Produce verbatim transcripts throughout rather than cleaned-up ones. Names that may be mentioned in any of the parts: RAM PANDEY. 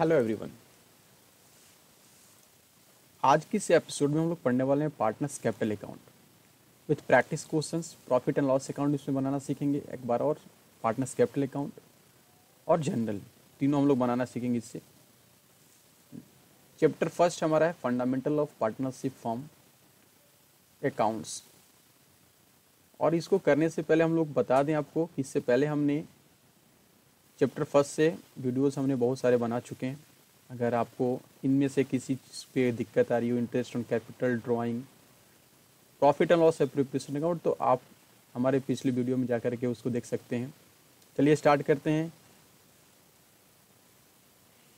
Hello everyone, आज की इस एपिसोड में हम लोग पढ़ने वाले हैं partners capital account with practice questions. Profit and loss account इसमें बनाना सीखेंगे एक बार, और पार्टनर्स कैपिटल अकाउंट और जनरल तीनों हम लोग बनाना सीखेंगे इससे। चैप्टर फर्स्ट हमारा है fundamental of partnership form accounts. और इसको करने से पहले हम लोग बता दें आपको, इससे पहले हमने चैप्टर फर्स्ट से वीडियोस हमने बहुत सारे बना चुके हैं। अगर आपको इनमें से किसी चीज़ पे दिक्कत आ रही हो, interest on capital, drawing, profit and loss appropriation account, तो आप हमारे पिछली वीडियो में जा करके उसको देख सकते हैं। चलिए स्टार्ट करते हैं।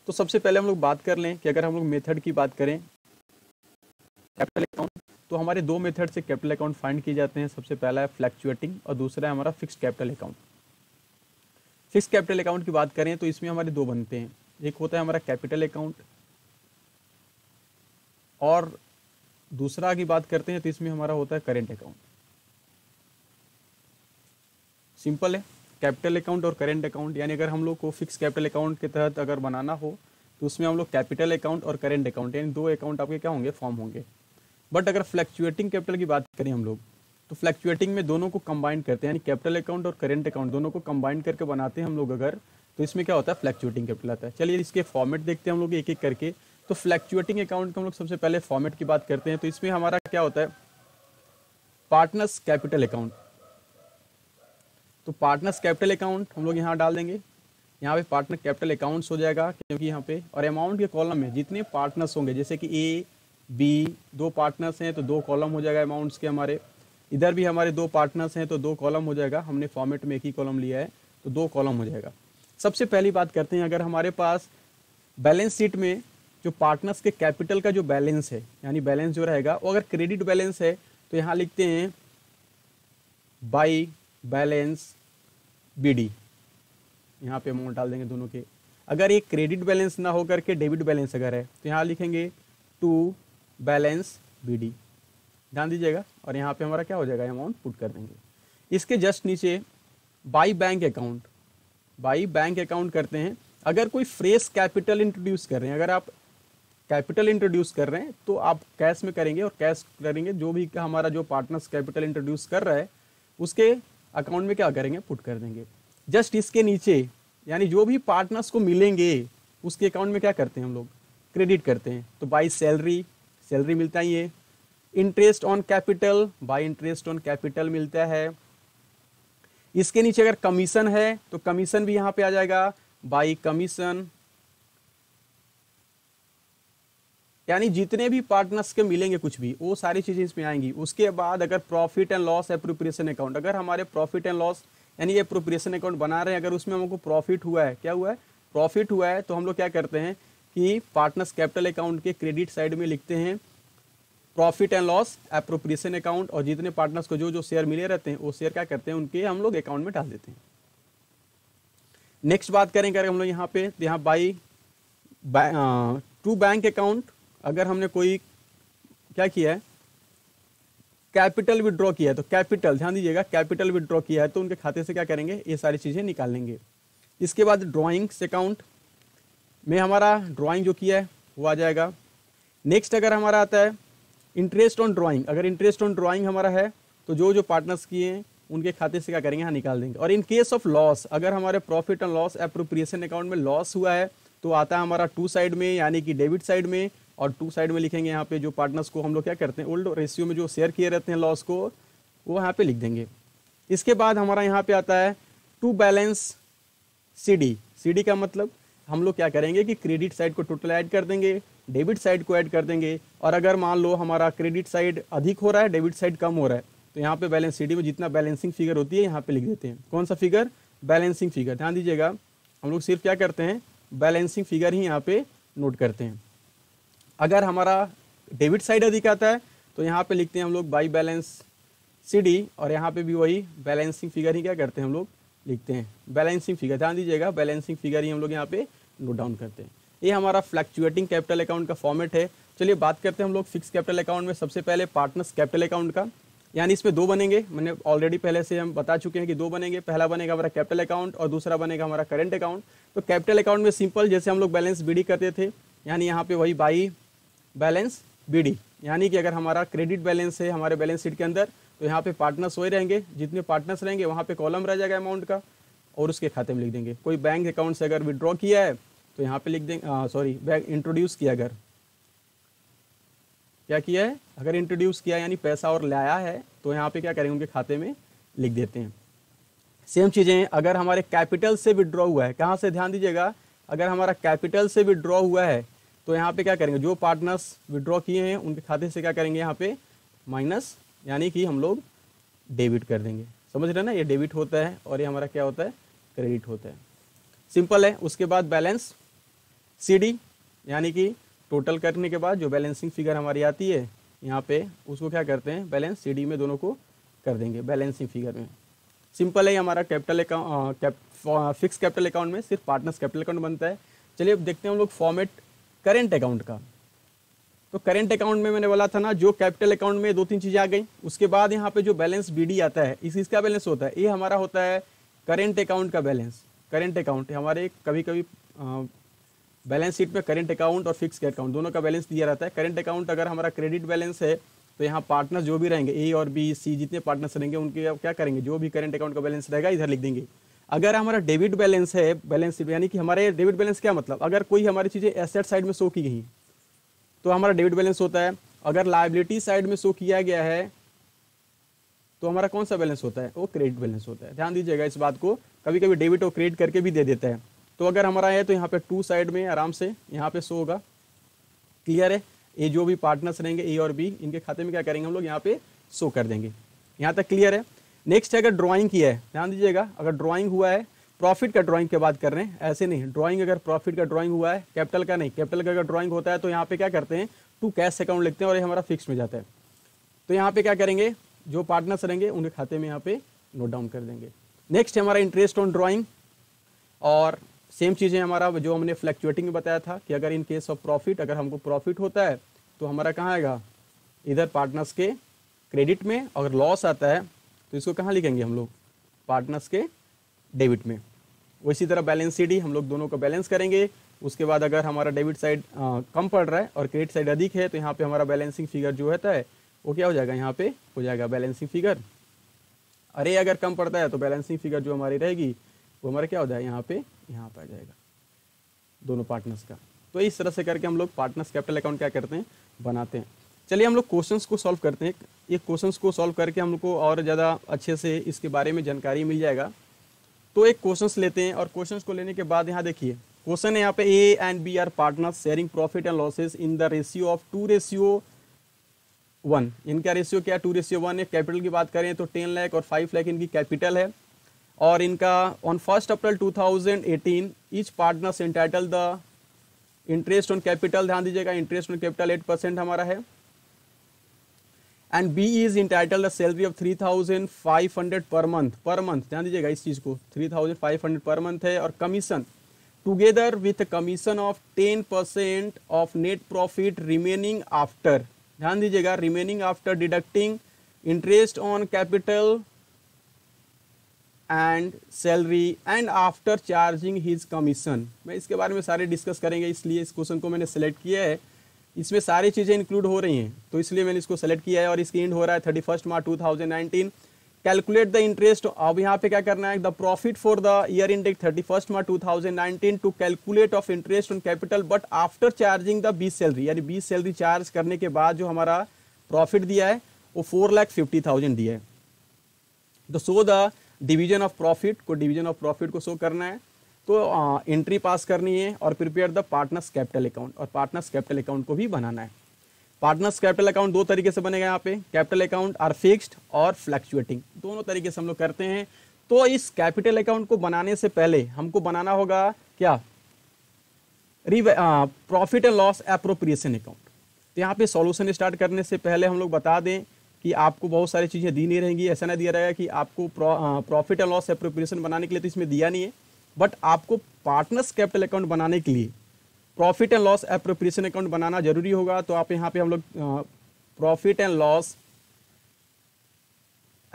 तो सबसे पहले हम लोग बात कर लें कि अगर हम लोग मेथड की बात करें कैपिटल अकाउंट, तो हमारे दो मेथड से कैपिटल अकाउंट फाइंड किए जाते हैं। सबसे पहला है फ्लैक्चुएटिंग और दूसरा है हमारा fixed capital account. Fix capital account की बात करें तो इसमें हमारे दो बनते हैं, एक होता है हमारा कैपिटल अकाउंट और दूसरा की बात करते हैं तो इसमें हमारा होता है करेंट अकाउंट। सिंपल है, कैपिटल अकाउंट और करेंट अकाउंट। यानी अगर हम लोग को फिक्स कैपिटल अकाउंट के तहत अगर बनाना हो तो उसमें हम लोग कैपिटल अकाउंट और करेंट अकाउंट यानी दो अकाउंट आपके क्या होंगे, फॉर्म होंगे। बट अगर फ्लैक्चुएटिंग कैपिटल की बात करें हम लोग, तो फ्लैक्चुएटिंग में दोनों को कंबाइन करते हैं, यानी कैपिटल अकाउंट और करेंट अकाउंट दोनों को कंबाइन करके बनाते हैं हम लोग अगर, तो इसमें क्या होता है, फ्लैक्चुएटिंग कैपिटल आता है। चलिए इसके फॉर्मेट देखते हैं हम लोग एक एक करके। तो फ्लैक्चुएटिंग अकाउंट का हम लोग सबसे पहले फॉर्मेट की बात करते हैं, तो इसमें हमारा क्या होता है, पार्टनर्स कैपिटल अकाउंट। तो पार्टनर्स कैपिटल अकाउंट हम लोग यहाँ डाल देंगे, यहाँ पे पार्टनर कैपिटल अकाउंट्स हो जाएगा क्योंकि यहाँ पे, और अमाउंट के कॉलम में जितने पार्टनर्स होंगे, जैसे कि ए बी दो पार्टनर्स हैं तो दो कॉलम हो जाएगा अमाउंट्स के हमारे। इधर भी हमारे दो पार्टनर्स हैं तो दो कॉलम हो जाएगा, हमने फॉर्मेट में एक ही कॉलम लिया है तो दो कॉलम हो जाएगा। सबसे पहली बात करते हैं, अगर हमारे पास बैलेंस शीट में जो पार्टनर्स के कैपिटल का जो बैलेंस है, यानी बैलेंस जो रहेगा वो अगर क्रेडिट बैलेंस है तो यहाँ लिखते हैं बाई बैलेंस बी डी, यहाँ पे अमाउंट डाल देंगे दोनों के। अगर ये क्रेडिट बैलेंस ना हो करके डेबिट बैलेंस अगर है तो यहाँ लिखेंगे टू बैलेंस बी डी, ध्यान दीजिएगा। और यहाँ पे हमारा क्या हो जाएगा, अमाउंट पुट कर देंगे। इसके जस्ट नीचे by bank account, by bank account करते हैं। अगर कोई फ्रेश कैपिटल इंट्रोड्यूस कर रहे हैं, अगर आप कैपिटल इंट्रोड्यूस कर रहे हैं तो आप कैश में करेंगे, और कैश करेंगे जो भी हमारा जो पार्टनर्स कैपिटल इंट्रोड्यूस कर रहा है उसके अकाउंट में क्या करेंगे, पुट कर देंगे। जस्ट इसके नीचे यानी जो भी पार्टनर्स को मिलेंगे उसके अकाउंट में क्या करते हैं हम लोग, क्रेडिट करते हैं। तो बाई सैलरी, सैलरी मिलता ही है। Interest on capital, by interest on capital मिलता है। इसके नीचे अगर कमीशन है तो कमीशन भी यहाँ पे आ जाएगा, बाय कमीशन। यानी जितने भी पार्टनर्स के मिलेंगे कुछ भी, वो सारी चीजें इसमें आएंगी। उसके बाद अगर profit and loss appropriation account, अगर हमारे प्रॉफिट एंड लॉस यानी एप्रोप्रिएशन अकाउंट बना रहे हैं, अगर उसमें हमको प्रॉफिट हुआ है, क्या हुआ है, प्रॉफिट हुआ है, तो हम लोग क्या करते हैं कि पार्टनर्स कैपिटल अकाउंट के क्रेडिट साइड में लिखते हैं profit and loss appropriation account, और जितने पार्टनर्स को जो जो शेयर मिले रहते हैं वो शेयर क्या करते हैं, उनके हम लोग अकाउंट में डाल देते हैं। नेक्स्ट बात करें करें हम लोग यहाँ पे, यहाँ बाई टू बैंक अकाउंट, अगर हमने कोई क्या किया है, कैपिटल विड्रॉ किया है, तो कैपिटल, ध्यान दीजिएगा, कैपिटल विड्रॉ किया है तो उनके खाते से क्या करेंगे, ये सारी चीज़ें निकाल लेंगे। इसके बाद ड्राॅइंग्स अकाउंट में हमारा ड्राॅइंग जो किया है वो आ जाएगा। नेक्स्ट अगर हमारा आता है इंटरेस्ट ऑन ड्राइंग, अगर इंटरेस्ट ऑन ड्राइंग हमारा है तो जो जो पार्टनर्स किए हैं उनके खाते से क्या करेंगे, हाँ निकाल देंगे। और इन केस ऑफ लॉस, अगर हमारे profit and loss appropriation account में लॉस हुआ है तो आता है हमारा टू साइड में, यानी कि डेबिट साइड में और टू साइड में लिखेंगे यहाँ पे जो पार्टनर्स को हम लोग क्या करते हैं, ओल्ड रेशियो में जो शेयर किए रहते हैं लॉस को, वो यहाँ पे लिख देंगे। इसके बाद हमारा यहाँ पे आता है to balance C D. C D का मतलब हम लोग क्या करेंगे कि क्रेडिट साइड को टोटल ऐड कर देंगे, डेबिट साइड को ऐड कर देंगे, और अगर मान लो हमारा क्रेडिट साइड अधिक हो रहा है, डेबिट साइड कम हो रहा है, तो यहाँ पे बैलेंस सी डी में जितना बैलेंसिंग फिगर होती है यहाँ पे लिख देते हैं। कौन सा फिगर, बैलेंसिंग फिगर, ध्यान दीजिएगा। हम लोग सिर्फ क्या करते हैं, बैलेंसिंग फिगर ही यहाँ पे नोट करते हैं। अगर हमारा डेबिट साइड अधिक आता है तो यहाँ पर लिखते हैं हम लोग बाई बैलेंस सी डी, और यहाँ पर भी वही बैलेंसिंग फिगर ही क्या करते हैं हम लोग लिखते हैं, बैलेंसिंग फिगर, ध्यान दीजिएगा, बैलेंसिंग फिगर ही हम लोग यहाँ पे नोट डाउन करते हैं। ये हमारा फ्लैक्चुएटिंग कैपिटल अकाउंट का फॉर्मेट है। चलिए बात करते हैं हम लोग फिक्स कैपिटल अकाउंट में, सबसे पहले पार्टनर्स कैपिटल अकाउंट का। यानी इसमें दो बनेंगे। मैंने ऑलरेडी पहले से हम बता चुके हैं कि दो बनेंगे, पहला बनेगा हमारा कैपिटल अकाउंट और दूसरा बनेगा हमारा करेंट अकाउंट। तो कैपिटल अकाउंट में सिंपल जैसे हम लोग बैलेंस बी डी करते थे, यानी यहाँ पे वही बाई बैलेंस बी डी, यानी कि अगर हमारा क्रेडिट बैलेंस है हमारे बैलेंस शीट के अंदर तो यहाँ पे पार्टनर्स वही रहेंगे, जितने पार्टनर्स रहेंगे वहाँ पे कॉलम रह जाएगा अमाउंट का और उसके खाते में लिख देंगे। कोई बैंक अकाउंट से अगर विड्रॉ किया है तो यहाँ पे लिख देंगे, सॉरी बैंक इंट्रोड्यूस किया, अगर क्या किया है, अगर इंट्रोड्यूस किया यानी पैसा और लाया है तो यहाँ पे क्या करेंगे उनके खाते में लिख देते हैं। सेम चीज़ें अगर हमारे कैपिटल से विड्रॉ हुआ है, कहाँ से ध्यान दीजिएगा, अगर हमारा कैपिटल से विड्रॉ हुआ है तो यहाँ पे क्या करेंगे, जो पार्टनर्स विड्रॉ किए हैं उनके खाते से क्या करेंगे यहाँ पे माइनस, यानी कि हम लोग डेबिट कर देंगे। समझ रहे हैं ना, ये डेबिट होता है और ये हमारा क्या होता है, क्रेडिट होता है, सिंपल है। उसके बाद बैलेंस सीडी, यानी कि टोटल करने के बाद जो बैलेंसिंग फिगर हमारी आती है यहाँ पे उसको क्या करते हैं, बैलेंस सीडी में दोनों को कर देंगे बैलेंसिंग फिगर में। सिंपल है, हमारा capital account fix capital account में सिर्फ पार्टनर्स कैपिटल अकाउंट बनता है। चलिए अब देखते हैं हम लोग फॉर्मेट करेंट अकाउंट का। तो करेंट अकाउंट में मैंने बोला था ना, जो कैपिटल अकाउंट में दो तीन चीज़ें आ गई, उसके बाद यहाँ पे जो बैलेंस बीडी आता है, इस इसका बैलेंस होता है, ये हमारा होता है करेंट अकाउंट का बैलेंस। करेंट अकाउंट हमारे कभी कभी बैलेंस शीट में करेंट अकाउंट और फिक्स अकाउंट दोनों का बैलेंस दिया रहता है। करेंट अकाउंट अगर हमारा क्रेडिट बैलेंस है तो यहाँ पार्टनर्स जो भी रहेंगे, ए और बी सी जितने पार्टनर्स रहेंगे उनके क्या करेंगे, जो भी करेंट अकाउंट का बैलेंस रहेगा इधर लिख देंगे। अगर हमारा डेबिट बैलेंस है बैलेंस शीट, यानी कि हमारे डेबिट बैलेंस क्या मतलब, अगर कोई हमारी चीज़ें एसेट साइड में शो की गई तो हमारा डेबिट बैलेंस होता है। अगर लायबिलिटी साइड में शो किया गया है तो हमारा कौन सा बैलेंस होता है, वो क्रेडिट बैलेंस होता है। ध्यान दीजिएगा इस बात को, कभी कभी डेबिट और क्रेडिट करके भी दे देता है। तो अगर हमारा है तो यहाँ पे टू साइड में आराम से यहाँ पे शो होगा, क्लियर है। ये जो भी पार्टनर्स रहेंगे ए और बी, इनके खाते में क्या करेंगे हम लोग यहाँ पे शो कर देंगे। यहाँ तक क्लियर है। नेक्स्ट है अगर ड्राॅइंग किया है, ध्यान दीजिएगा अगर ड्राॅइंग हुआ है, प्रॉफिट का ड्राइंग की बात कर रहे हैं, ऐसे नहीं ड्राइंग, अगर प्रॉफिट का ड्राइंग हुआ है, कैपिटल का नहीं, कैपिटल का अगर ड्राइंग होता है तो यहाँ पे क्या करते हैं, टू कैश अकाउंट लिखते हैं और ये हमारा फिक्स में जाता है। तो यहाँ पे क्या करेंगे, जो पार्टनर्स रहेंगे उनके खाते में यहाँ पे नोट डाउन कर देंगे। नेक्स्ट है हमारा इंटरेस्ट ऑन ड्राॅइंग, और सेम चीज़ें हमारा जो हमने फ्लैक्चुएटिंग में बताया था कि अगर इन केस ऑफ प्रॉफिट, अगर हमको प्रॉफिट होता है तो हमारा कहाँ आएगा, इधर पार्टनर्स के क्रेडिट में, अगर लॉस आता है तो इसको कहाँ लिखेंगे हम लोग, पार्टनर्स के डेबिट में। वैसी तरह बैलेंस शीट हम लोग दोनों को बैलेंस करेंगे। उसके बाद अगर हमारा डेबिट साइड कम पड़ रहा है और क्रेडिट साइड अधिक है तो यहाँ पे हमारा बैलेंसिंग फिगर जो होता है वो क्या हो जाएगा, यहाँ पे हो जाएगा बैलेंसिंग फिगर। अरे अगर कम पड़ता है तो बैलेंसिंग फिगर जो हमारी रहेगी वो हमारा क्या हो जाएगा, यहाँ पे यहाँ पर आ जाएगा दोनों पार्टनर्स का। तो इस तरह से करके हम लोग पार्टनर्स कैपिटल अकाउंट क्या करते हैं, बनाते हैं। चलिए हम लोग क्वेश्चंस को सॉल्व करते हैं। ये क्वेश्चंस को सॉल्व करके हम लोग को और ज़्यादा अच्छे से इसके बारे में जानकारी मिल जाएगा। तो एक क्वेश्चंस लेते हैं और क्वेश्चंस को लेने के बाद यहाँ देखिए क्वेश्चन है, यहाँ पे A and B are partners sharing profit and losses in the ratio of two ratio one. इनका रेशियो क्या है, टू रेशियो वन है। कैपिटल की बात करें तो टेन लाख और फाइव लाख इनकी कैपिटल है। और इनका on first April two thousand eighteen each partners entitle the interest on capital, ध्यान दीजिएगा interest on capital eight percent हमारा है। And B is entitle the salary of three thousand five hundred per month, per month ध्यान दीजिएगा इस चीज़ को, three thousand five hundred per month है। और commission together with commission of ten percent of net profit remaining after, ध्यान दीजिएगा remaining after deducting interest on capital and salary and after charging his commission. मैं इसके बारे में सारे discuss करेंगे, इसलिए इस क्वेश्चन को मैंने सेलेक्ट किया है। इसमें सारी चीज़ें इंक्लूड हो रही हैं तो इसलिए मैंने इसको सेलेक्ट किया है। और इसकी एंड हो रहा है thirty first March two thousand nineteen. Calculate the interest, अब यहाँ पे क्या करना है, the profit for the year ended thirty first March two thousand nineteen to calculate of interest on capital but after charging the B's salary, यानी B's salary charge करने के बाद जो हमारा प्रॉफिट दिया है वो फोर लाख फिफ्टी थाउजेंड दिया है। तो so the division of profit को, डिवीजन ऑफ प्रॉफिट को शो करना है तो एंट्री पास करनी है। और prepare the partners capital account, और पार्टनर्स कैपिटल अकाउंट को भी बनाना है। पार्टनर्स कैपिटल अकाउंट दो तरीके से बनेगा, यहाँ पे कैपिटल अकाउंट आर फिक्स्ड और फ्लैक्चुएटिंग, दोनों तरीके से हम लोग करते हैं। तो इस कैपिटल अकाउंट को बनाने से पहले हमको बनाना होगा क्या, profit and loss appropriation account. तो यहाँ पे सॉल्यूशन स्टार्ट करने से पहले हम लोग बता दें कि आपको बहुत सारी चीज़ें दी नहीं रहेंगी। ऐसा ना दिया रहेगा कि आपको प्रॉफिट एंड लॉस एप्रोप्रिएशन बनाने के लिए तो इसमें दिया नहीं है, बट आपको पार्टनर्स कैपिटल अकाउंट बनाने के लिए profit and loss appropriation account बनाना जरूरी होगा। तो आप यहाँ पे हम लोग profit and loss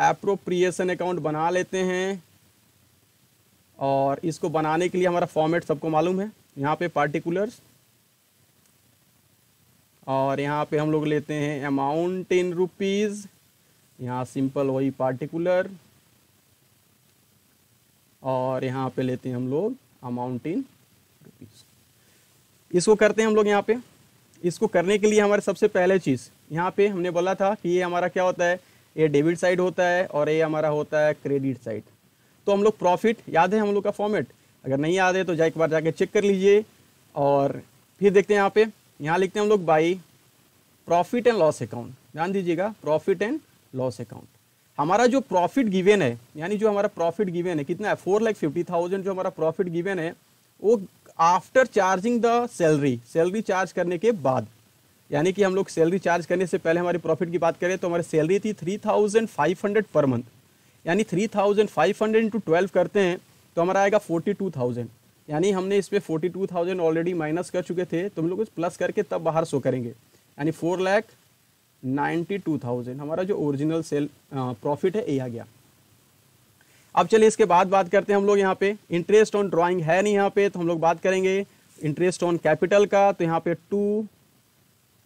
appropriation account बना लेते हैं। और इसको बनाने के लिए हमारा फॉर्मेट सबको मालूम है, यहाँ पे पार्टिकुलर्स, और यहाँ पे हम लोग लेते हैं अमाउंट इन रुपीज़, यहाँ सिंपल वही पार्टिकुलर, और यहाँ पे लेते हैं हम लोग अमाउंट इन रुपीज़। इसको करते हैं हम लोग यहाँ पे। इसको करने के लिए हमारे सबसे पहले चीज़, यहाँ पे हमने बोला था कि ये हमारा क्या होता है, ये डेबिट साइड होता है और ये हमारा होता है क्रेडिट साइड। तो हम लोग प्रॉफिट, याद है हम लोग का फॉर्मेट, अगर नहीं याद है तो जा एक बार जाके चेक कर लीजिए। और फिर देखते हैं यहाँ पे, यहाँ लिखते हैं हम लोग by profit and loss account. ध्यान दीजिएगा, प्रॉफिट एंड लॉस अकाउंट। हमारा जो प्रॉफिट गिवेन है, यानी जो हमारा प्रॉफिट गिवेन है कितना है, फोर लाख फिफ्टी थाउजेंड जो हमारा प्रॉफिट गिवेन है, वो after charging the salary, salary charge करने के बाद, यानी कि हम लोग सैलरी चार्ज करने से पहले हमारे प्रॉफिट की बात करें तो हमारी सैलरी थी three thousand five hundred per month, यानी three thousand five hundred into twelve करते हैं तो हमारा आएगा फोर्टी टू थाउजेंड, यानी हमने इस पर forty two thousand already minus कर चुके थे, तो हम लोग प्लस करके तब बाहर शो करेंगे, यानी four lakh ninety two thousand हमारा जो ओरिजिनल सेल प्रॉफिट है ये आ गया। अब चलिए इसके बाद बात करते हैं हम लोग यहाँ पे, इंटरेस्ट ऑन ड्राइंग है नहीं यहाँ पे, तो हम लोग बात करेंगे इंटरेस्ट ऑन कैपिटल का। तो यहाँ पे to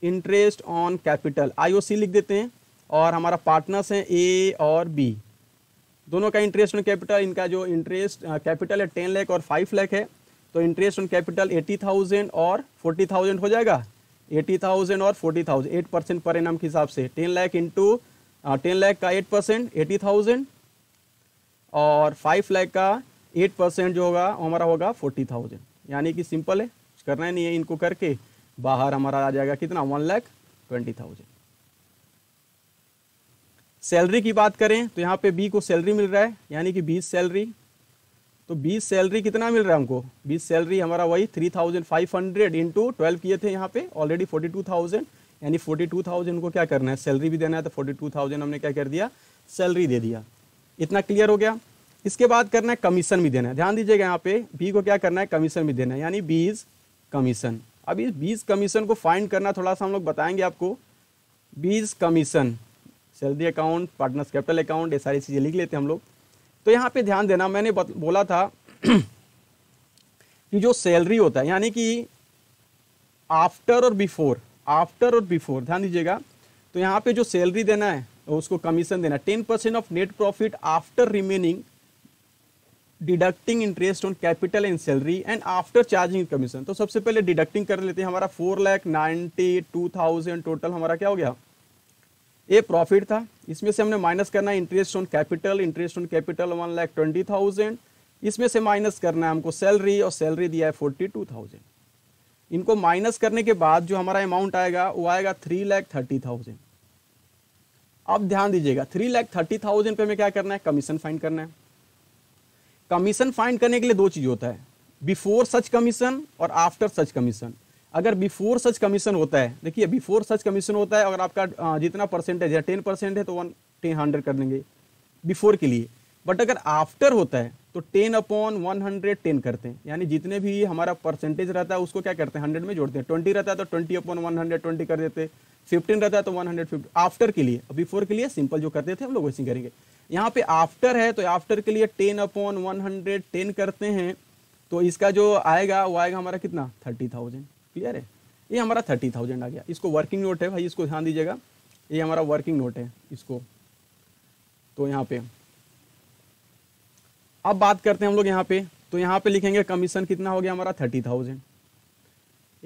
interest on capital IOC लिख देते हैं, और हमारा पार्टनर्स हैं ए और बी, दोनों का इंटरेस्ट ऑन कैपिटल, इनका जो इंटरेस्ट कैपिटल है टेन लाख और फाइव लाख है, तो interest on capital eighty thousand और फोर्टी थाउजेंड हो जाएगा, एटी थाउजेंड और forty thousand, eight percent per annum के हिसाब से, ten lakh into ten lakh का एट परसेंट एटी थाउजेंड, और फाइव लाख का एट परसेंट जो होगा हमारा होगा फोर्टी थाउजेंड, यानी कि सिंपल है, कुछ करना ही नहीं है, इनको करके बाहर हमारा आ जाएगा कितना, one lakh twenty thousand. Salary की बात करें तो यहाँ पे बी को सैलरी मिल रहा है, यानी कि बीस सैलरी, तो बीस सैलरी कितना मिल रहा है हमको, बीस सैलरी हमारा वही three thousand five hundred into twelve किए थे यहाँ पे ऑलरेडी फोर्टी टू थाउजेंड, यानी फोर्टी टू थाउजेंड को क्या करना है, सैलरी भी देना है, तो फोर्टी टू थाउजेंड हमने क्या कर दिया, सैलरी दे दिया। इतना क्लियर हो गया। इसके बाद करना है कमीशन भी देना है, ध्यान दीजिएगा यहाँ पे बी को क्या करना है, कमीशन भी देना है, यानी बीस कमीशन। अब इस बीस कमीशन को फाइंड करना थोड़ा सा हम लोग बताएंगे आपको। B's commission, salary account, partners capital account, ये सारी चीज़ें लिख लेते हैं हम लोग। तो यहाँ पे ध्यान देना, मैंने बोला था कि जो सैलरी होता है, यानी कि आफ्टर और बिफोर, आफ्टर और बिफोर ध्यान दीजिएगा, तो यहाँ पे जो सैलरी देना है उसको कमीशन देना, ten percent of net profit after remaining deducting interest on capital and salary and after charging commission. तो सबसे पहले डिडक्टिंग कर लेते हैं, हमारा four lakh ninety two thousand total हमारा क्या हो गया, ये प्रॉफिट था, इसमें से हमने माइनस करना है interest on capital, interest on capital one lakh twenty thousand, इसमें से माइनस करना है हमको सैलरी, और सैलरी दिया है फोर्टी टू थाउजेंड। इनको माइनस करने के बाद जो हमारा अमाउंट आएगा वो आएगा थ्री लाख थर्टी थाउजेंड। अब ध्यान दीजिएगा, थ्री लाख थर्टी थाउजेंड पे हमें क्या करना है, कमीशन फाइंड करना है। कमीशन फाइंड करने के लिए दो चीज़ होता है, बिफोर सच कमीशन और आफ्टर सच कमीशन। अगर बिफोर सच कमीशन होता है, देखिए बिफोर सच कमीशन होता है, अगर आपका जितना परसेंटेज है टेन परसेंट है तो वन टेन हंड्रेड कर देंगे बिफोर के लिए, बट अगर आफ्टर होता है तो ten upon one hundred ten करते हैं, यानी जितने भी हमारा परसेंटेज रहता है उसको क्या करते हैं, हंड्रेड में जोड़ते हैं। ट्वेंटी रहता है तो twenty upon one hundred twenty कर देते, फिफ्टीन रहता है तो वन हंड्रेड फिफ्टी आफ्टर के लिए। बिफोर के लिए सिंपल जो करते थे हम लोग वैसे करेंगे। यहाँ पे आफ्टर है तो आफ्टर के लिए ten upon one hundred ten करते हैं, तो इसका जो आएगा वो आएगा हमारा कितना, थर्टी थाउजेंड। क्लियर है, ये हमारा थर्टी थाउजेंड आ गया। इसको वर्किंग नोट है भाई, इसको ध्यान दीजिएगा, ये हमारा वर्किंग नोट है इसको। तो यहाँ पे अब बात करते हैं हम लोग यहाँ पे, तो यहाँ पे लिखेंगे कमीशन कितना हो गया हमारा, थर्टी थाउजेंड,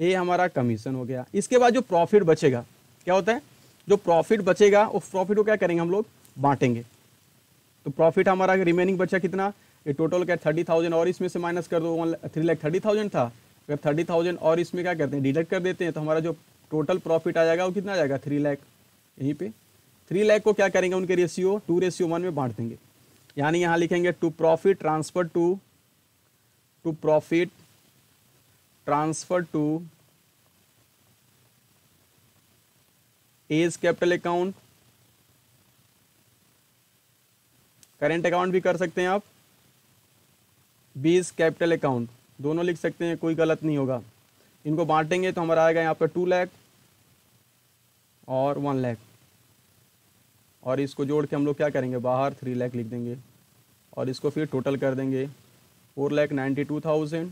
ये हमारा कमीशन हो गया। इसके बाद जो प्रॉफिट बचेगा, क्या होता है, जो प्रॉफिट बचेगा उस प्रॉफिट को क्या करेंगे हम लोग, बांटेंगे। तो प्रॉफिट हमारा रिमेनिंग बचा कितना, ये टोटल क्या थर्टी थाउजेंड और इसमें से माइनस कर दो, थ्री लाख थर्टी थाउजेंड था, अगर थर्टी थाउजेंड और इसमें क्या करते हैं, डिडक्ट कर देते हैं, तो हमारा जो टोटल प्रॉफिट आ जाएगा वो कितना आ जाएगा, थ्री लाख। यहीं पे थ्री लाख को क्या करेंगे, उनके रेशियो टू रेशियो वन में बांट देंगे, यानी यहाँ लिखेंगे to profit transfer to to profit transfer to A's capital account, current account भी कर सकते हैं आप, बीस कैपिटल अकाउंट, दोनों लिख सकते हैं, कोई गलत नहीं होगा। इनको बांटेंगे तो हमारा आएगा यहाँ पर टू लाख और वन लाख और इसको जोड़ के हम लोग क्या करेंगे, बाहर थ्री लाख लिख देंगे और इसको फिर टोटल कर देंगे four lakh ninety two thousand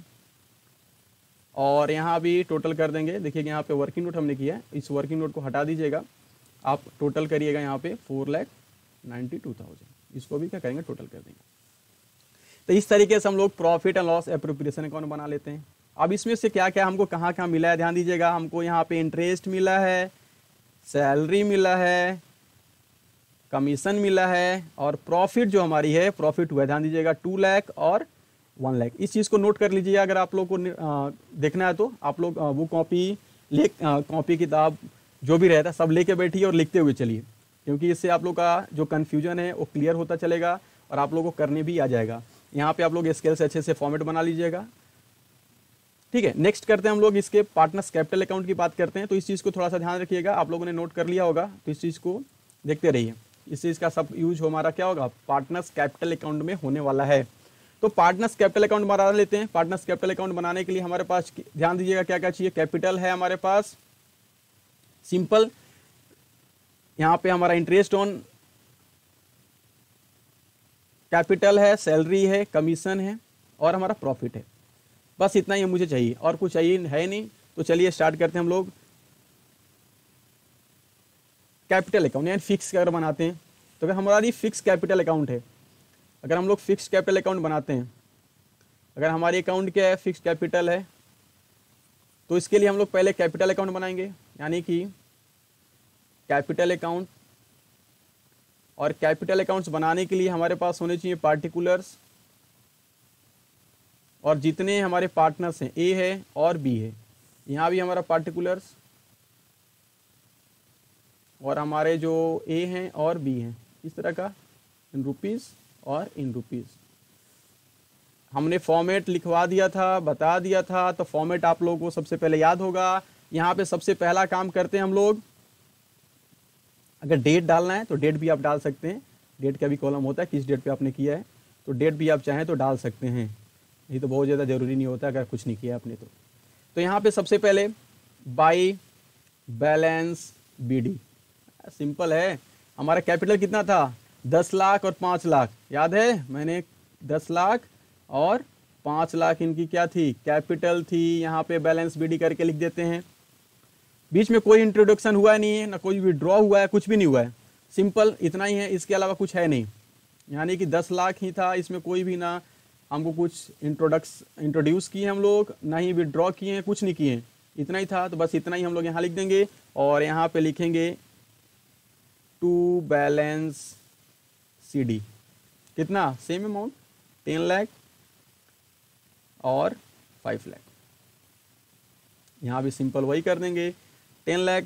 और यहाँ भी टोटल कर देंगे। देखिए यहाँ पे वर्किंग नोट हमने किया है, इस वर्किंग नोट को हटा दीजिएगा, आप टोटल करिएगा यहाँ पे four lakh ninety two thousand, इसको भी क्या करेंगे टोटल कर देंगे। तो इस तरीके से हम लोग profit and loss appropriation account बना लेते हैं। अब इसमें से क्या क्या हमको कहाँ कहाँ मिला है ध्यान दीजिएगा, हमको यहाँ पे इंटरेस्ट मिला है, सैलरी मिला है, कमीशन मिला है और प्रॉफिट जो हमारी है प्रॉफिट हुआ ध्यान दीजिएगा टू लाख और वन लाख। इस चीज़ को नोट कर लीजिए, अगर आप लोग को देखना है तो आप लोग वो कॉपी ले कॉपी किताब जो भी रहता है सब लेके बैठिए और लिखते हुए चलिए, क्योंकि इससे आप लोग का जो कन्फ्यूजन है वो क्लियर होता चलेगा और आप लोगों को करने भी आ जाएगा। यहाँ पे आप लोग स्केल से अच्छे से फॉर्मेट बना लीजिएगा, ठीक है। नेक्स्ट करते हैं हम लोग इसके पार्टनर्स कैपिटल अकाउंट की बात करते हैं। तो इस चीज़ को थोड़ा सा ध्यान रखिएगा, आप लोगों ने नोट कर लिया होगा तो इस चीज़ को देखते रहिए। इस चीज़ का सब यूज हमारा क्या होगा, पार्टनर्स कैपिटल अकाउंट में होने वाला है। तो पार्टनर्स कैपिटल अकाउंट बना लेते हैं। पार्टनर्स कैपिटल अकाउंट बनाने के लिए हमारे पास ध्यान दीजिएगा क्या क्या चाहिए, कैपिटल है हमारे पास, सिंपल यहाँ पे हमारा इंटरेस्ट ऑन कैपिटल है, सैलरी है, कमीशन है और हमारा प्रॉफिट है। बस इतना ही मुझे चाहिए और कुछ चाहिए है नहीं। तो चलिए स्टार्ट करते हैं हम लोग कैपिटल अकाउंट यानी फिक्स अगर बनाते हैं तो अगर हमारी फिक्स कैपिटल अकाउंट है, अगर हम लोग फिक्स कैपिटल अकाउंट बनाते हैं, अगर हमारे अकाउंट क्या है फिक्स कैपिटल है, तो इसके लिए हम लोग पहले कैपिटल अकाउंट बनाएंगे यानी कि कैपिटल अकाउंट। और कैपिटल अकाउंट्स बनाने के लिए हमारे पास होने चाहिए पार्टिकुलर्स और जितने हमारे पार्टनर्स हैं, ए है और बी है, यहाँ भी हमारा पार्टिकुलर्स और हमारे जो ए हैं और बी हैं, इस तरह का इन रुपीज़ और इन रुपीज़। हमने फॉर्मेट लिखवा दिया था, बता दिया था, तो फॉर्मेट आप लोगों को सबसे पहले याद होगा। यहाँ पे सबसे पहला काम करते हैं हम लोग, अगर डेट डालना है तो डेट भी आप डाल सकते हैं, डेट का भी कॉलम होता है किस डेट पे आपने किया है, तो डेट भी आप चाहें तो डाल सकते हैं, ये तो बहुत ज़्यादा ज़रूरी नहीं होता अगर कुछ नहीं किया आपने तो। तो यहाँ पे सबसे पहले बाई बैलेंस बीडी, सिंपल है, हमारा कैपिटल कितना था दस लाख और पाँच लाख, याद है मैंने दस लाख और पाँच लाख इनकी क्या थी कैपिटल थी। यहाँ पे बैलेंस बीडी करके लिख देते हैं, बीच में कोई इंट्रोडक्शन हुआ नहीं है, ना कोई विड्रॉ हुआ है, कुछ भी नहीं हुआ है, सिंपल इतना ही है, इसके अलावा कुछ है नहीं। यानी कि दस लाख ही था, इसमें कोई भी ना हमको कुछ इंट्रोडक्स इंट्रोड्यूस किए हम लोग, ना ही विड्रॉ किए हैं, कुछ नहीं किए हैं, इतना ही था। तो बस इतना ही हम लोग यहाँ लिख देंगे और यहाँ पे लिखेंगे टू बैलेंस सीडी, कितना सेम अमाउंट टेन लाख और फाइव लाख, यहाँ भी सिंपल वही कर देंगे टेन लाख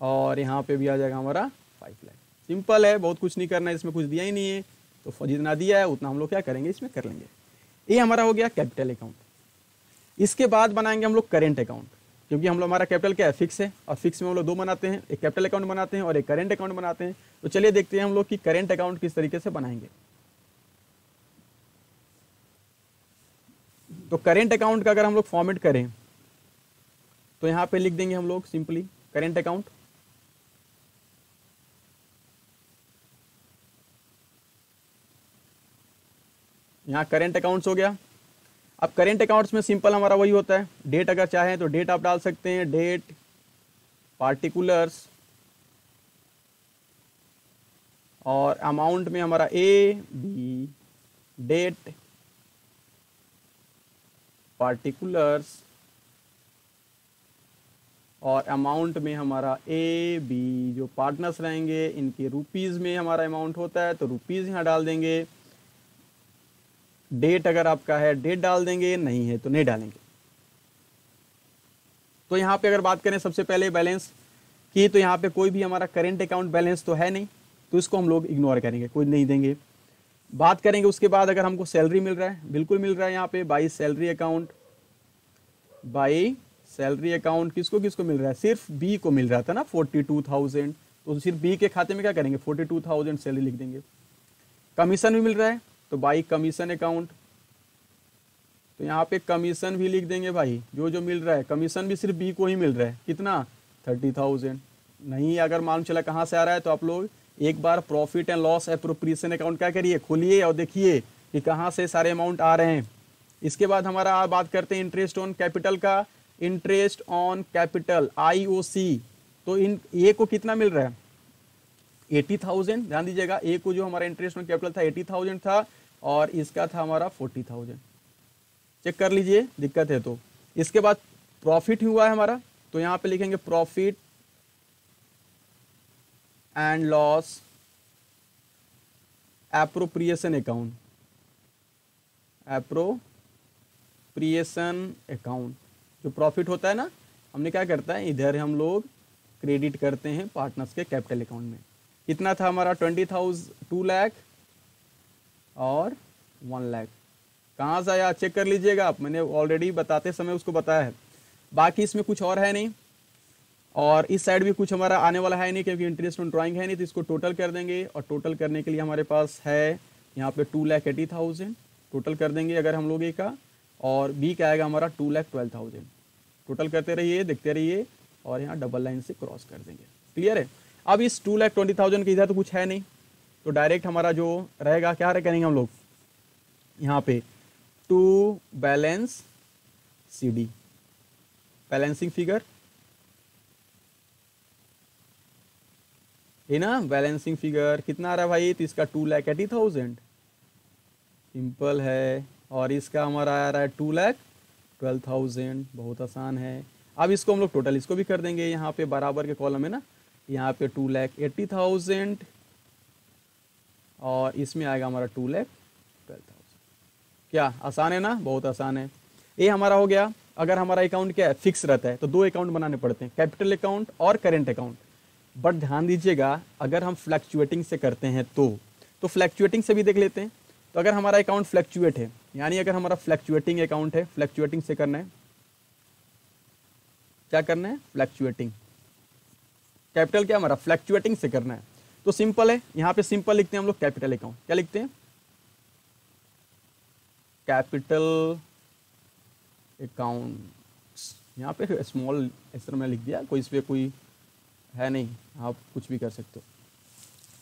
और यहाँ पे भी आ जाएगा हमारा फाइव लाख। सिंपल है, बहुत कुछ नहीं करना है, इसमें कुछ दिया ही नहीं है, तो जितना दिया है उतना हम लोग क्या करेंगे इसमें कर लेंगे। ये हमारा हो गया कैपिटल अकाउंट। इसके बाद बनाएंगे हम लोग करेंट अकाउंट, क्योंकि हम लोग हमारा कैपिटल क्या है फिक्स है और फिक्स में हम लोग दो बनाते हैं, एक कैपिटल अकाउंट बनाते हैं और एक करेंट अकाउंट बनाते हैं। तो चलिए देखते हैं हम लोग कि करेंट अकाउंट किस तरीके से बनाएंगे। तो करेंट अकाउंट का अगर हम लोग फॉर्मेट करें तो यहाँ पे लिख देंगे हम लोग सिंपली करेंट अकाउंट यहाँ करेंट अकाउंट्स हो गया। अब करेंट अकाउंट्स में सिंपल हमारा वही होता है, डेट अगर चाहें तो डेट आप डाल सकते हैं, डेट पार्टिकुलर्स और अमाउंट में हमारा ए बी, डेट पार्टिकुलर्स और अमाउंट में हमारा ए बी जो पार्टनर्स रहेंगे इनके रुपीज़ में हमारा अमाउंट होता है तो रुपीज़ यहाँ डाल देंगे। डेट अगर आपका है डेट डाल देंगे, नहीं है तो नहीं डालेंगे। तो यहाँ पे अगर बात करें सबसे पहले बैलेंस की, तो यहाँ पे कोई भी हमारा करेंट अकाउंट बैलेंस तो है नहीं, तो इसको हम लोग इग्नोर करेंगे, कोई नहीं देंगे। बात करेंगे उसके बाद अगर हमको सैलरी मिल रहा है, बिल्कुल मिल रहा है, यहाँ पे by salary account, by salary account किसको किसको मिल रहा है, सिर्फ बी को मिल रहा था ना फोर्टी टू थाउजेंड, तो सिर्फ बी के खाते में क्या करेंगे फोर्टी टू थाउजेंड सैलरी लिख देंगे। कमीशन भी मिल रहा है तो बाई कमीशन अकाउंट, तो यहाँ पे कमीशन भी लिख देंगे भाई, जो जो मिल रहा है कमीशन भी सिर्फ बी को ही मिल रहा है, कितना थर्टी थाउजेंड नहीं अगर मालूम चला कहाँ से आ रहा है तो आप लोग एक बार profit and loss appropriation account क्या करिए, खोलिए और देखिए कि कहाँ से सारे अमाउंट आ रहे हैं। इसके बाद हमारा आप बात करते हैं इंटरेस्ट ऑन कैपिटल का। Interest on capital I O C, तो इन ए को कितना मिल रहा है, एटी थाउजेंड। ध्यान दीजिएगा ए को जो हमारा इंटरेस्ट ऑन कैपिटल था एटी थाउजेंड था और इसका था हमारा फोर्टी थाउजेंड। चेक कर लीजिए दिक्कत है तो। इसके बाद प्रॉफिट हुआ है हमारा, तो यहाँ पे लिखेंगे profit and loss appropriation account, appropriation account. जो प्रॉफिट होता है ना, हमने क्या करता है इधर हम लोग क्रेडिट करते हैं पार्टनर्स के कैपिटल अकाउंट में। कितना था हमारा ट्वेंटी थाउजेंड, टू लाख और वन लाख। कहाँ से आया चेक कर लीजिएगा आप, मैंने ऑलरेडी बताते समय उसको बताया है। बाकी इसमें कुछ और है नहीं और इस साइड भी कुछ हमारा आने वाला है नहीं क्योंकि इंटरेस्ट ऑन ड्राइंग है नहीं, तो इसको टोटल कर देंगे। और टोटल करने के लिए हमारे पास है यहाँ पे two lakh eighty thousand, total कर देंगे अगर हम लोग ए का, और बी का आएगा हमारा two lakh twelve thousand. Total करते रहिए, देखते रहिए और यहाँ डबल लाइन से क्रॉस कर देंगे। क्लियर है। अब इस टू लाख ट्वेंटी थाउजेंड के इधर तो कुछ है नहीं, तो डायरेक्ट हमारा जो रहेगा क्या करेंगे हम लोग यहाँ पे to balance C D, balancing figure है ना, बैलेंसिंग फिगर कितना आ रहा है भाई, तो इसका two lakh eighty thousand simple है और इसका हमारा आ रहा है टू लाख ट्वेल्व थाउजेंड, बहुत आसान है। अब इसको हम लोग टोटल इसको भी कर देंगे यहाँ पे बराबर के कॉलम है ना, यहाँ पे टू लाख एट्टी थाउजेंड और इसमें आएगा हमारा टू लाख ट्वेल्व थाउजेंड। क्या आसान है ना, बहुत आसान है। ये हमारा हो गया। अगर हमारा अकाउंट क्या है फिक्स रहता है तो दो अकाउंट बनाने पड़ते हैं, कैपिटल अकाउंट और करेंट अकाउंट। बट ध्यान दीजिएगा अगर हम फ्लैक्चुएटिंग से करते हैं तो तो फ्लैक्चुएटिंग से भी देख लेते हैं। तो अगर हमारा अकाउंट फ्लैक्चुएट है, यानी अगर हमारा फ्लैक्चुएटिंग अकाउंट है, फ्लैक्चुएटिंग से करना है, क्या करना है फ्लैक्चुएटिंग, कैपिटल क्या हमारा फ्लैक्चुएटिंग से करना है। तो सिंपल है, यहाँ पे सिंपल लिखते हैं हम लोग कैपिटल अकाउंट। क्या लिखते हैं कैपिटल अकाउंट्स, यहाँ पे स्मॉल इस तरह में लिख दिया, कोई इस पर कोई है नहीं, आप कुछ भी कर सकते हो।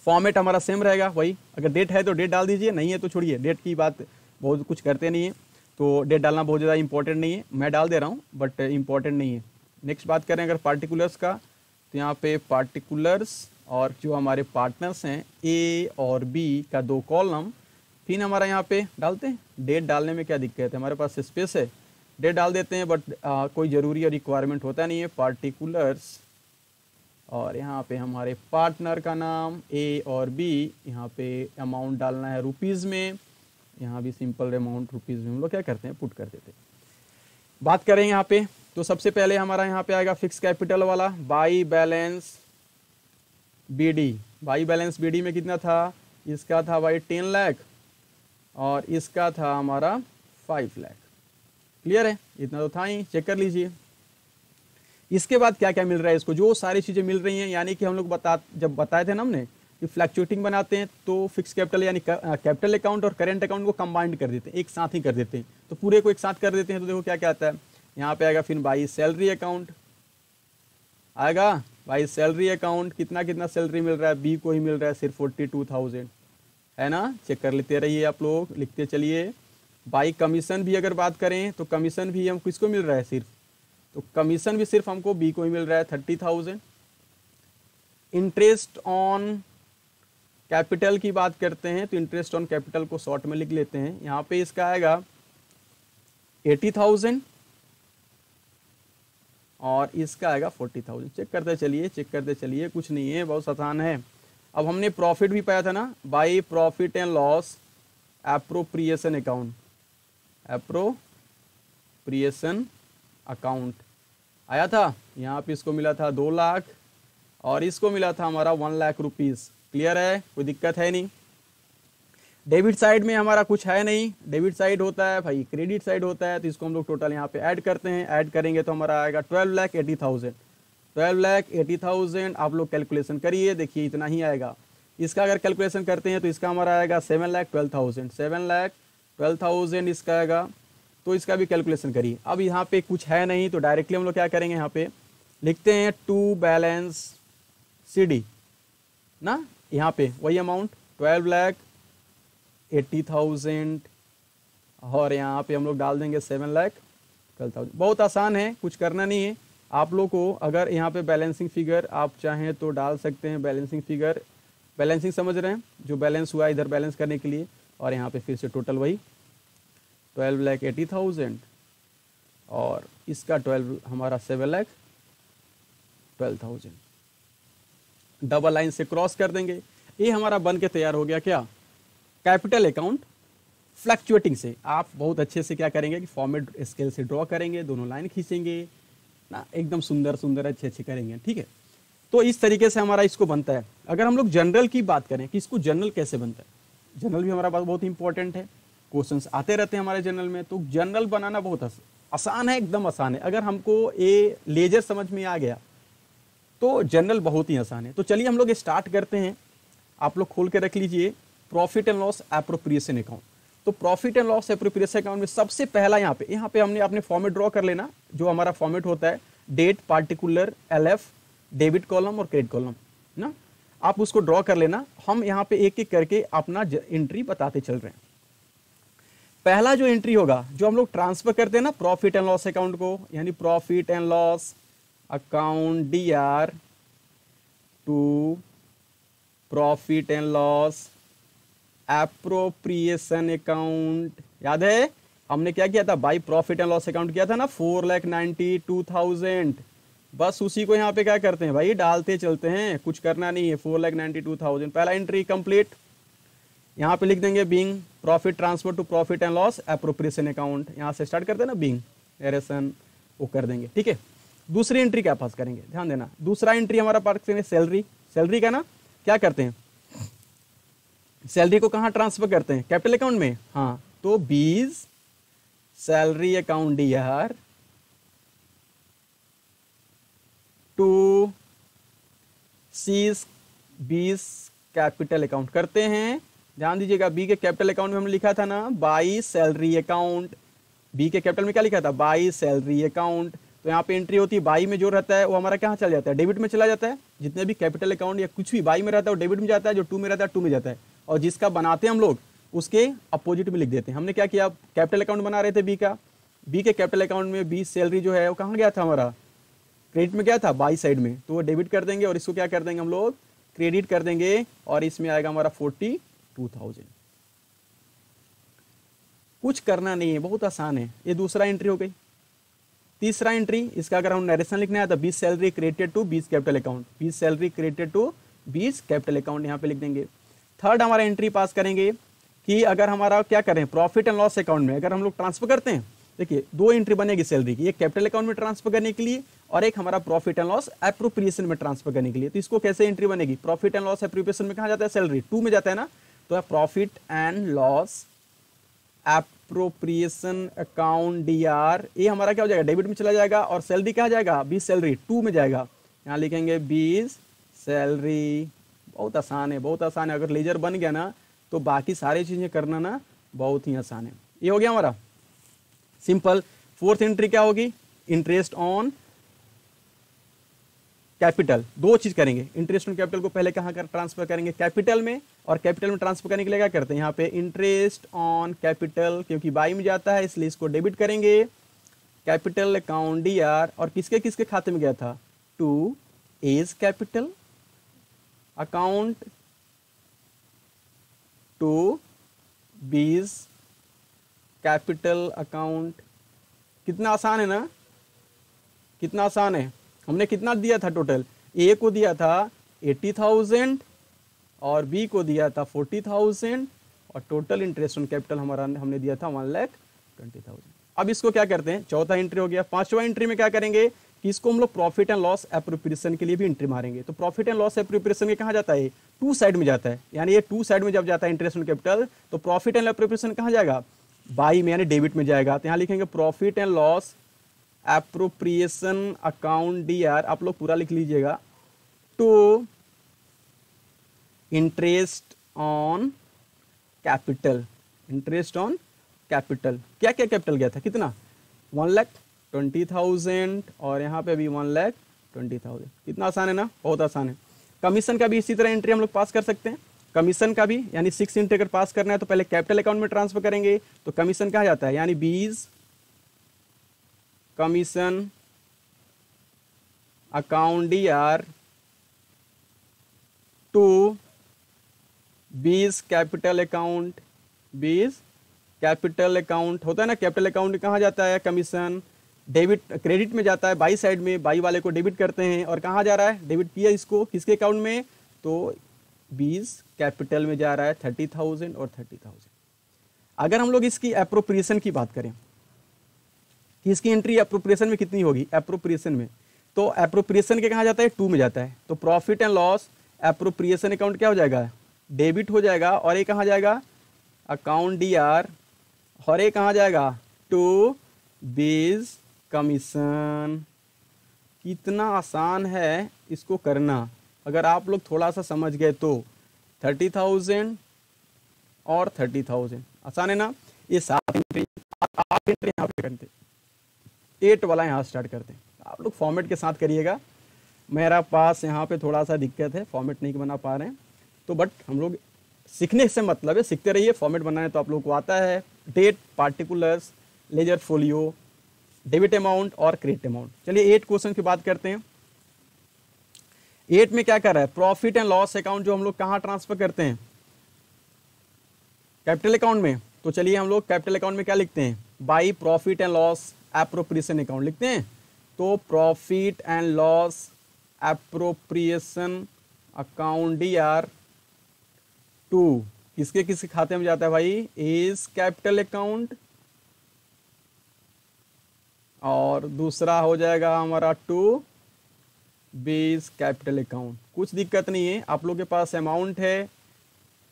फॉर्मेट हमारा सेम रहेगा वही, अगर डेट है तो डेट डाल दीजिए, नहीं है तो छोड़िए, डेट की बात बहुत कुछ करते नहीं है, तो डेट डालना बहुत ज़्यादा इंपॉर्टेंट नहीं है। मैं डाल दे रहा हूँ बट इम्पॉर्टेंट नहीं है। नेक्स्ट बात करें अगर पार्टिकुलर्स का, तो यहाँ पे पार्टिकुलर्स और जो हमारे पार्टनर्स हैं ए और बी का दो कॉलम, फिर हमारा यहाँ पे डालते हैं डेट। डालने में क्या दिक्कत है, हमारे पास स्पेस है, डेट डाल देते हैं, बट आ, कोई ज़रूरी रिक्वायरमेंट होता नहीं है। पार्टिकुलर्स और यहाँ पे हमारे पार्टनर का नाम ए और बी, यहाँ पे अमाउंट डालना है रुपीज़ में, यहाँ भी सिंपल अमाउंट रुपीज़ में हम लोग क्या करते हैं पुट कर देते हैं। बात करें यहाँ पे तो सबसे पहले हमारा यहाँ पे आएगा फिक्स कैपिटल वाला by balance B D. By balance B D में कितना था, इसका था भाई टेन लाख और इसका था हमारा फाइव लाख। क्लियर है, इतना तो था ही, चेक कर लीजिए। इसके बाद क्या क्या मिल रहा है इसको, जो सारी चीज़ें मिल रही हैं, यानी कि हम लोग बता जब बताए थे ना हमने कि फ्लैक्चुएटिंग बनाते हैं तो फिक्स कैपिटल यानी कैपिटल अकाउंट और करेंट अकाउंट को कंबाइंड कर देते हैं, एक साथ ही कर देते हैं, तो पूरे को एक साथ कर देते हैं। तो देखो क्या क्या आता है, यहाँ पे आएगा फिर बाई सैलरी अकाउंट, आएगा बाई सैलरी अकाउंट। कितना कितना सैलरी मिल रहा है, बी को ही मिल रहा है सिर्फ फोर्टी टू थाउजेंड है ना। चेक कर लेते रहिए आप लोग, लिखते चलिए। बाई कमीशन भी अगर बात करें तो कमीशन भी हम किसको मिल रहा है, सिर्फ तो कमीशन भी सिर्फ हमको बी को ही मिल रहा है thirty thousand. Interest on capital की बात करते हैं तो इंटरेस्ट ऑन कैपिटल को शॉर्ट में लिख लेते हैं, यहाँ पे इसका आएगा एटी थाउजेंड और इसका आएगा फोर्टी थाउजेंड। चेक करते चलिए, चेक करते चलिए, कुछ नहीं है, बहुत आसान है। अब हमने प्रॉफिट भी पाया था ना, by profit and loss appropriation account, appropriation account आया था, यहाँ पे इसको मिला था दो लाख और इसको मिला था हमारा वन लाख रुपीस। क्लियर है, कोई दिक्कत है नहीं। डेबिट साइड में हमारा कुछ है नहीं, डेबिट साइड होता है भाई, क्रेडिट साइड होता है, तो इसको हम लोग टोटल यहाँ पे ऐड करते हैं। ऐड करेंगे तो हमारा आएगा twelve lakh eighty thousand twelve lakh eighty thousand आप लोग कैलकुलेशन करिए, देखिए इतना ही आएगा। इसका अगर कैलकुलेशन करते हैं तो इसका हमारा आएगा seven lakh twelve thousand seven lakh twelve thousand इसका आएगा, तो इसका भी कैलकुलेशन करिए। अब यहाँ पे कुछ है नहीं तो डायरेक्टली हम लोग क्या करेंगे, यहाँ पे लिखते हैं टू बैलेंस सी डी ना, यहाँ पे वही amount twelve lakh eighty thousand, और यहाँ पे हम लोग डाल देंगे सेवन लैख ट्वेल्व थाउजेंड। बहुत आसान है, कुछ करना नहीं है आप लोग को। अगर यहाँ पे बैलेंसिंग फिगर आप चाहें तो डाल सकते हैं, बैलेंसिंग फिगर, बैलेंसिंग समझ रहे हैं, जो बैलेंस हुआ इधर बैलेंस करने के लिए। और यहाँ पे फिर से टोटल वही ट्वेल्व लैख एट्टी थाउजेंड, और इसका ट्वेल्व हमारा seven lakh twelve thousand. Double line से क्रॉस कर देंगे। ये हमारा बन के तैयार हो गया क्या, कैपिटल अकाउंट। फ्लक्चुएटिंग से आप बहुत अच्छे से क्या करेंगे कि फॉर्मेट स्केल से ड्रॉ करेंगे, दोनों लाइन खींचेंगे ना, एकदम सुंदर सुंदर अच्छे अच्छे करेंगे, ठीक है। तो इस तरीके से हमारा इसको बनता है। अगर हम लोग जनरल की बात करें कि इसको जनरल कैसे बनता है, जनरल भी हमारा बात बहुत इंपॉर्टेंट है, क्वेश्चंस आते रहते हैं हमारे जनरल में। तो जनरल बनाना बहुत आसान है, एकदम आसान है। अगर हमको ये लेजर समझ में आ गया तो जनरल बहुत ही आसान है। तो चलिए हम लोग स्टार्ट करते हैं। आप लोग खोल के रख लीजिए profit and loss appropriation account. तो profit and loss appropriation account में सबसे पहला यहाँ पे यहाँ पे हमने अपने फॉर्मेट ड्रॉ कर लेना। जो हमारा फॉर्मेट होता है date, particular, LF, debit column और क्रेडिट कॉलम ना, आप उसको ड्रॉ कर लेना। हम यहाँ पे एक एक करके अपना एंट्री बताते चल रहे हैं। पहला जो एंट्री होगा, जो हम लोग ट्रांसफर करते हैं ना प्रॉफिट एंड लॉस अकाउंट को, यानी profit and loss account D R to profit and loss appropriation account. याद है हमने क्या किया था भाई, प्रॉफिट एंड लॉस अकाउंट किया था ना four lakh ninety two thousand. बस उसी को यहाँ पे क्या करते हैं भाई, डालते चलते हैं, कुछ करना नहीं है। Four lakh ninety two thousand, पहला एंट्री कंप्लीट। यहाँ पे लिख देंगे being profit transfer to profit and loss appropriation account, यहाँ से स्टार्ट करते हैं ना बीइंग एरेसन, वो कर देंगे, ठीक है। दूसरी एंट्री क्या पास करेंगे, ध्यान देना। दूसरा एंट्री हमारा पास करेंगे सैलरी। सैलरी का ना क्या करते हैं, सैलरी को कहाँ ट्रांसफर करते हैं, कैपिटल अकाउंट में। हाँ, तो B's salary account D R to C's B's capital account करते हैं। ध्यान दीजिएगा, बी के कैपिटल अकाउंट में हमने लिखा था ना बाई सैलरी अकाउंट, बी के कैपिटल में क्या लिखा था बाई सैलरी अकाउंट। तो यहाँ पे एंट्री होती है, बाई में जो रहता है वो हमारा कहाँ चला जाता है, डेबिट में चला जाता है। जितने भी कैपिटल अकाउंट या कुछ भी बाई में रहता है वो डेबिट में जाता है, जो टू में रहता है टू में जाता है, और जिसका बनाते हैं हम लोग उसके अपोजिट में लिख देते हैं। हमने क्या किया, कैपिटल अकाउंट बना रहे थे बी का, बी के कैपिटल अकाउंट में बी सैलरी जो है वो कहाँ गया था हमारा, क्रेडिट में गया था, बाई साइड में, तो वो डेबिट कर देंगे और इसको क्या कर देंगे हम लोग क्रेडिट कर देंगे, और इसमें आएगा हमारा फोर्टी टू थाउजेंड। कुछ करना नहीं है, बहुत आसान है। ये दूसरा एंट्री हो गई। तीसरा एंट्री, इसका अगर हम नरेशन लिखना है तो B's salary credited to B's capital account, B's salary credited to B's capital account यहाँ पे लिख देंगे। थर्ड हमारा एंट्री पास करेंगे कि अगर हमारा क्या करें, प्रॉफिट एंड लॉस अकाउंट में अगर हम लोग ट्रांसफर करते हैं, देखिए दो एंट्री बनेगी सैलरी की, एक कैपिटल अकाउंट में ट्रांसफर करने के लिए और एक हमारा प्रॉफिट एंड लॉस एप्रोप्रिएशन में ट्रांसफर करने के लिए। तो इसको कैसे एंट्री बनेगी, प्रॉफिट एंड लॉस एप्रोप्रिएशन में कहाँ जाता है, सैलरी टू में जाता है ना, तो profit and loss appropriation account D R, ये हमारा क्या हो जाएगा डेबिट में चला जाएगा, और सैलरी कहाँ जाएगा, बीस सैलरी टू में जाएगा, यहाँ लिखेंगे बीस सैलरी। बहुत आसान है, बहुत आसान है। अगर लेजर बन गया ना तो बाकी सारी चीज़ें करना ना बहुत ही आसान है। ये हो गया हमारा सिंपल। फोर्थ एंट्री क्या होगी, इंटरेस्ट ऑन कैपिटल। दो चीज़ करेंगे, इंटरेस्ट ऑन कैपिटल को पहले कहाँ कर ट्रांसफर करेंगे, कैपिटल में, और कैपिटल में ट्रांसफर करने के लिए क्या करते हैं यहाँ पे इंटरेस्ट ऑन कैपिटल, क्योंकि बाई में जाता है इसलिए इसको डेबिट करेंगे कैपिटल अकाउंट डी आर, और किसके किसके खाते में गया था, to A's capital account to B's capital account. कितना आसान है ना, कितना आसान है। हमने कितना दिया था टोटल, ए को दिया था एट्टी थाउजेंड और बी को दिया था फोर्टी थाउजेंड, और टोटल इंटरेस्ट ऑन कैपिटल हमारा हमने दिया था वन लैख ट्वेंटी थाउजेंड। अब इसको क्या करते हैं, चौथा एंट्री हो गया। पांचवा एंट्री में क्या करेंगे कि इसको हम लोग प्रॉफिट एंड लॉस एप्रोप्रिएशन के लिए भी एंट्री मारेंगे। तो प्रॉफिट एंड लॉस एप्रोप्रिएशन के कहाँ जाता है, टू साइड में जाता है, यानी ये टू साइड में जब जाता है इंटरेस्ट ऑन कैपिटल तो प्रॉफिट एंड एप्रोप्रिएशन कहाँ जाएगा, बाई में, यानी डेबिट में जाएगा। तो यहाँ लिखेंगे profit and loss appropriation account D R, आप लोग पूरा लिख लीजिएगा, to interest on capital, interest on capital. क्या क्या कैपिटल गया था, कितना, वन लैख ट्वेंटी थाउजेंड, और यहाँ पे भी वन लैख ट्वेंटी थाउजेंड। कितना आसान है ना, बहुत आसान है। कमीशन का भी इसी तरह एंट्री हम लोग पास कर सकते हैं। कमीशन का भी यानी सिक्स इंटू अगर पास करना है तो पहले कैपिटल अकाउंट में ट्रांसफर करेंगे तो कमीशन कहा जाता है, यानी B's commission account D R to B's capital account, B's capital account होता है ना, कैपिटल अकाउंट कहाँ जाता है कमीशन, डेबिट क्रेडिट में जाता है, बाई साइड में बाई वाले को डेबिट करते हैं और कहाँ जा रहा है डेबिट किया इसको किसके अकाउंट में, तो बीज कैपिटल में जा रहा है थर्टी थाउजेंड और थर्टी थाउजेंड। अगर हम लोग इसकी एप्रोप्रिएशन की बात करें कि इसकी एंट्री एप्रोप्रिएशन में कितनी होगी, एप्रोप्रिएशन में तो एप्रोप्रिएशन के कहाँ जाता है टू में जाता है, तो profit and loss appropriation account क्या हो जाएगा डेबिट हो जाएगा और ये कहाँ जाएगा अकाउंट डी आर और ये कहाँ जाएगा टू बेस कमीशन। कितना आसान है इसको करना अगर आप लोग थोड़ा सा समझ गए तो। थर्टी थाउजेंड और थर्टी थाउजेंड आसान है ना, ये सात एंट्री आठ एंट्री यहाँ पे करते, एट वाला यहाँ स्टार्ट करते हैं। आप लोग फॉर्मेट के साथ करिएगा, मेरा पास यहाँ पे थोड़ा सा दिक्कत है फॉर्मेट नहीं बना पा रहे हैं तो, बट हम लोग सीखने से मतलब है, सीखते रहिए। फॉर्मेट बनाने तो आप लोग को आता है, date particulars ledger folio debit amount और क्रेडिट अमाउंट। चलिए एट क्वेश्चन की बात करते हैं। एट में क्या कर रहा है प्रॉफिट एंड लॉस अकाउंट जो हम लोग कहाँ ट्रांसफर करते हैं कैपिटल अकाउंट में, तो चलिए हम लोग कैपिटल अकाउंट में क्या लिखते हैं by profit and loss appropriation account लिखते हैं, तो profit and loss appropriation account D R to किसके किसके खाते में जाता है भाई इस कैपिटल अकाउंट और दूसरा हो जाएगा हमारा टू बेस कैपिटल अकाउंट। कुछ दिक्कत नहीं है, आप लोग के पास अमाउंट है,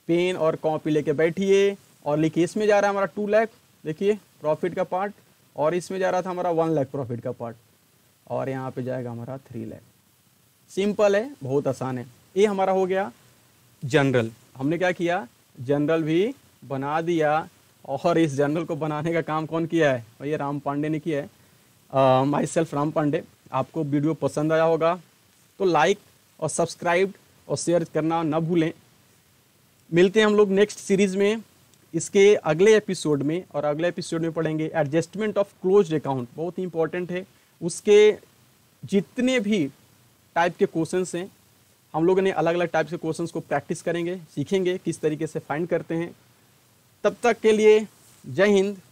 पेन और कॉपी लेके बैठिए और लिखिए। इसमें जा रहा है हमारा टू लाख देखिए प्रॉफिट का पार्ट और इसमें जा रहा था हमारा वन लाख प्रॉफिट का पार्ट और यहाँ पे जाएगा हमारा थ्री लाख। सिंपल है, बहुत आसान है। ये हमारा हो गया जनरल, हमने क्या किया जनरल भी बना दिया और इस जनरल को बनाने का काम कौन किया है भैया राम पांडे ने किया है, माई सेल्फ राम पांडे। आपको वीडियो पसंद आया होगा तो लाइक और सब्सक्राइब और शेयर करना ना भूलें। मिलते हैं हम लोग नेक्स्ट सीरीज़ में इसके अगले एपिसोड में और अगले एपिसोड में पढ़ेंगे एडजस्टमेंट ऑफ क्लोज्ड अकाउंट, बहुत ही इंपॉर्टेंट है। उसके जितने भी टाइप के क्वेश्चंस हैं हम लोगों ने अलग अलग टाइप के क्वेश्चंस को प्रैक्टिस करेंगे, सीखेंगे किस तरीके से फाइंड करते हैं। तब तक के लिए जय हिंद।